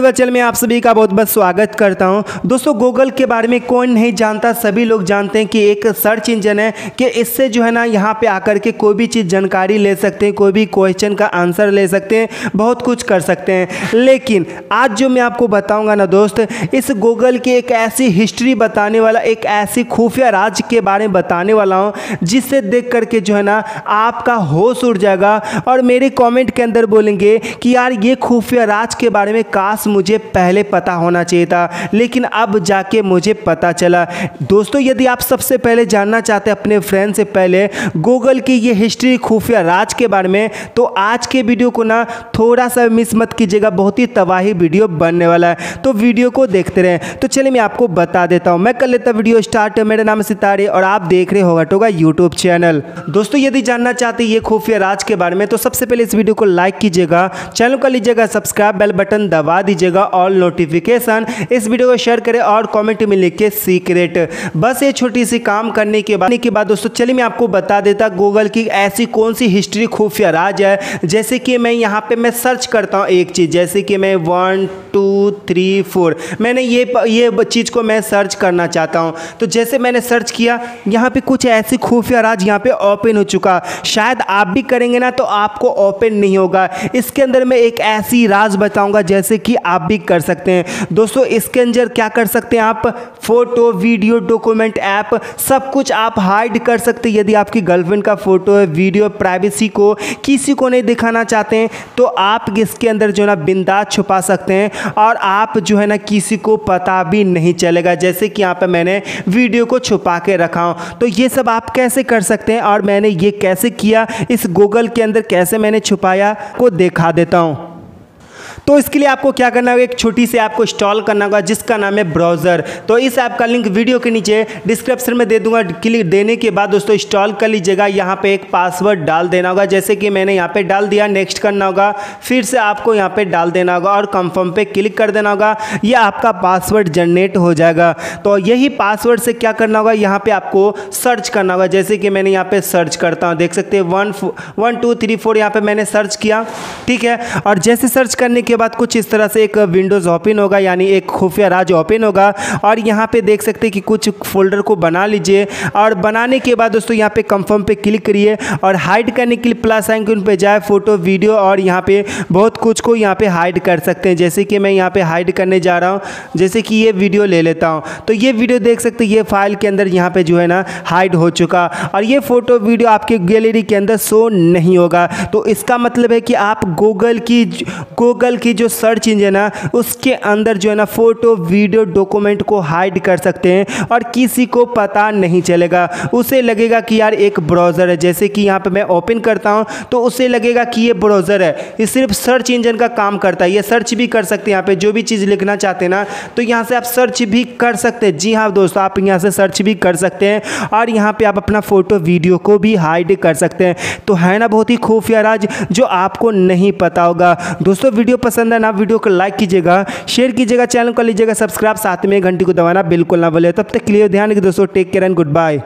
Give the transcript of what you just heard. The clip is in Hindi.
चैनल में आप सभी का बहुत बहुत स्वागत करता हूं। दोस्तों गूगल के बारे में कौन नहीं जानता, सभी लोग जानते हैं कि एक सर्च इंजन है कि इससे जो है ना यहां पे आकर के कोई भी चीज़ जानकारी ले सकते हैं, कोई भी क्वेश्चन का आंसर ले सकते हैं, बहुत कुछ कर सकते हैं। लेकिन आज जो मैं आपको बताऊंगा ना दोस्त, इस गूगल की एक ऐसी हिस्ट्री बताने वाला, एक ऐसी खुफिया राज के बारे में बताने वाला हूँ जिससे देख करके जो है ना आपका होश उड़ जाएगा और मेरे कॉमेंट के अंदर बोलेंगे कि यार ये खुफिया राज के बारे में काश मुझे पहले पता होना चाहिए था, लेकिन अब जाके मुझे पता चला। दोस्तों यदि आप सबसे पहले जानना चाहते हैं अपने फ्रेंड से पहले गूगल की ये हिस्ट्री खुफिया राज के बारे में, तो आज के वीडियो को ना थोड़ा सा मिस मत कीजिएगा, बहुत ही तबाही वीडियो बनने वाला है, तो वीडियो को देखते रहें। तो चलिए मैं आपको बता देता हूँ, मैं कर लेता वीडियो स्टार्ट। मेरा नाम है सितारे और आप देख रहे होगा टोगा यूट्यूब चैनल। दोस्तों यदि जानना चाहते हैं ये खुफिया राज के बारे में तो सबसे पहले इस वीडियो को लाइक कीजिएगा, चैनल कर लीजिएगा सब्सक्राइब, बेल बटन दबा दीजिएगा और नोटिफिकेशन, इस वीडियो को शेयर करें और कमेंट में लिख के सीक्रेट। बस ये छोटी सी काम करने के बाद दोस्तों चलिए मैं आपको बता देता गूगल की ऐसी कौन सी हिस्ट्री खुफिया राज है। जैसे कि मैं यहाँ पे मैं सर्च करता हूँ एक चीज़, जैसे कि मैं 1 2 3 4 मैंने ये चीज़ को मैं सर्च करना चाहता हूँ। तो जैसे मैंने सर्च किया यहाँ पे कुछ ऐसी खुफिया राज यहाँ पे ओपन हो चुका, शायद आप भी करेंगे ना तो आपको ओपन नहीं होगा। इसके अंदर मैं एक ऐसी राज बताऊँगा जैसे कि आप भी कर सकते हैं। दोस्तों इसके अंदर क्या कर सकते हैं आप, फोटो, वीडियो, डॉक्यूमेंट, ऐप सब कुछ आप हाइड कर सकते हैं। यदि आपकी गर्लफ्रेंड का फोटो है, वीडियो, प्राइवेसी को किसी को नहीं दिखाना चाहते हैं तो आप इसके अंदर जो है ना बिंदास छुपा सकते हैं और आप जो है ना किसी को पता भी नहीं चलेगा। जैसे कि यहाँ पर मैंने वीडियो को छुपा के रखा हूँ, तो ये सब आप कैसे कर सकते हैं और मैंने ये कैसे किया, इस गूगल के अंदर कैसे मैंने छुपाया को दिखा देता हूँ। तो इसके लिए आपको क्या करना होगा, एक छोटी सी ऐप को इंस्टॉल करना होगा जिसका नाम है ब्राउज़र। तो इस ऐप का लिंक वीडियो के नीचे डिस्क्रिप्शन में दे दूंगा। क्लिक देने के बाद दोस्तों इंस्टॉल कर लीजिएगा। यहाँ पे एक पासवर्ड डाल देना होगा, जैसे कि मैंने यहाँ पे डाल दिया, नेक्स्ट करना होगा, फिर से आपको यहाँ पे डाल देना होगा और कंफर्म पे क्लिक कर देना होगा। यह आपका पासवर्ड जनरेट हो जाएगा। तो यही पासवर्ड से क्या करना होगा, यहाँ पर आपको सर्च करना होगा। जैसे कि मैंने यहाँ पर सर्च करता हूँ, देख सकते हैं 1 2 3 4 यहाँ पर मैंने सर्च किया, ठीक है। और जैसे सर्च करने के बाद कुछ इस तरह से एक विंडोज ओपन होगा, यानी एक खुफिया राज ओपन होगा। और यहाँ पे देख सकते हैं कि कुछ फोल्डर को बना लीजिए और बनाने के बाद दोस्तों यहाँ पे कंफर्म पे क्लिक करिए और हाइड करने के लिए प्लस आइकन पे जाए, फोटो, वीडियो और यहाँ पे बहुत कुछ को यहाँ पे हाइड कर सकते हैं। जैसे कि मैं यहाँ पे हाइड करने जा रहा हूँ, जैसे कि ये वीडियो ले लेता हूँ, तो ये वीडियो देख सकते ये फाइल के अंदर यहाँ पे जो है ना हाइड हो चुका और ये फोटो वीडियो आपके गैलरी के अंदर शो नहीं होगा। तो इसका मतलब है कि आप गूगल की जो सर्च इंजन है उसके अंदर जो है ना फोटो, वीडियो, डॉक्यूमेंट को हाइड कर सकते हैं और किसी को पता नहीं चलेगा। उसे लगेगा कि यार एक ब्राउज़र है, जैसे कि यहाँ पे मैं ओपन करता हूँ तो उसे लगेगा कि ये ब्राउज़र है, ये सिर्फ सर्च इंजन का काम करता है, ये सर्च भी कर सकते हैं। यहाँ पे जो भी चीज़ लिखना चाहते हैं ना तो यहाँ से आप सर्च भी कर सकते हैं। जी हाँ दोस्तों, आप यहाँ से सर्च भी कर सकते हैं और यहाँ पर आप अपना फ़ोटो, वीडियो को भी हाइड कर सकते हैं। तो है ना बहुत ही खुफिया राज जो आपको नहीं पता होगा। दोस्तों वीडियो पसंद है ना, वीडियो को लाइक कीजिएगा, शेयर कीजिएगा, चैनल को लीजिएगा सब्सक्राइब, साथ में घंटी को दबाना बिल्कुल ना भूलिए। तब तक के लिए ध्यान रखिए दोस्तों, take care and good bye.